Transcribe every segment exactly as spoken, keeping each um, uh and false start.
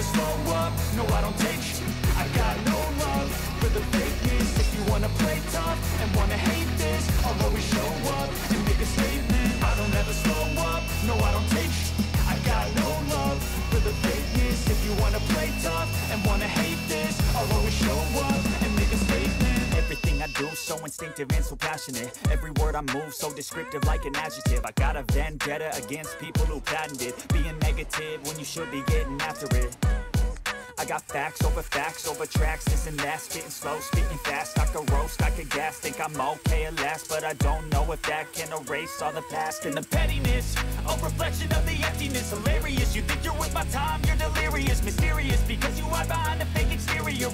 never slow up, no I don't take shit. I got no love for the fakeness. If you wanna play tough and wanna hate this, I'll always show up and make a statement. I don't ever slow up, no I don't take shit. I got no love for the fakeness. If you wanna play tough and wanna hate this, I'll always show up and make a statement. Everything I do, so instinctive and so passionate. Every word I move, so descriptive like an adjective. I got a vendetta against people who patented being negative when you should be getting after it. I got facts over facts over tracks, this and that. Spitting slow, spitting fast, I could roast, I could gas. Think I'm okay at last, but I don't know if that can erase all the past. And the pettiness, a reflection of the emptiness. Hilarious, you think you're worth my time, you're delirious. Mysterious, because you hide behind a fake exterior.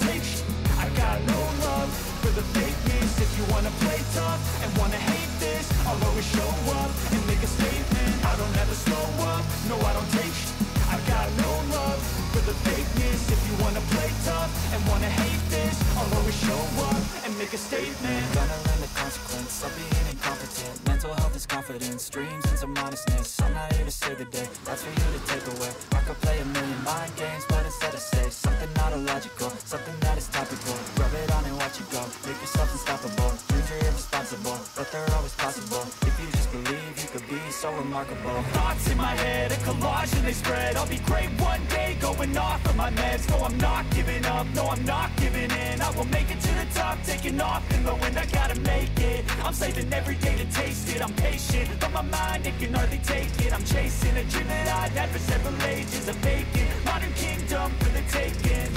take shit. I got no love for the fakeness. If you wanna play tough and wanna hate this, I'll always show up and make a statement. I don't ever slow up, no I don't take shit. I got no love for the fakeness. If you wanna play tough and wanna hate this, I'll always show up and make a statement. Gonna learn the consequence of being incompetent. Mental health is confidence, dreams into modestness. I'm not here to save the day, that's for you to take away. I could play a million mind games, but instead I say something not illogical, something that is topical. Rub it on and watch it go, make yourself unstoppable. Dreams are irresponsible, but they're always possible. If you just believe, you could be so remarkable. Thoughts in my head, a collage and they spread. I'll be great one day, going off of my meds. No, I'm not giving up, no, I'm not giving in. I will make it to the top, taking off in the wind. I gotta make it, I'm saving every day to taste it. I'm patient, but my mind, it can hardly take it. I'm chasing a dream that I've had for several ages. A vacant modern kingdom for the taking.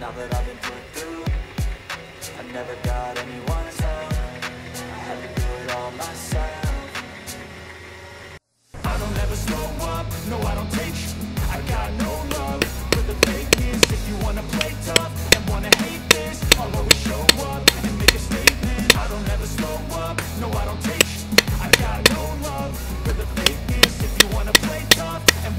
Now that I've been put through, I never got anyone's help. I had to do it all myself. I don't ever slow up, no I don't take shit. I got no love for the fakeness. If you wanna play tough and wanna hate this, I'll always show up and make a statement. I don't ever slow up, no I don't take shit. I got no love for the fakeness. If you wanna play tough and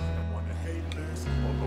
and wanna hate this, I'll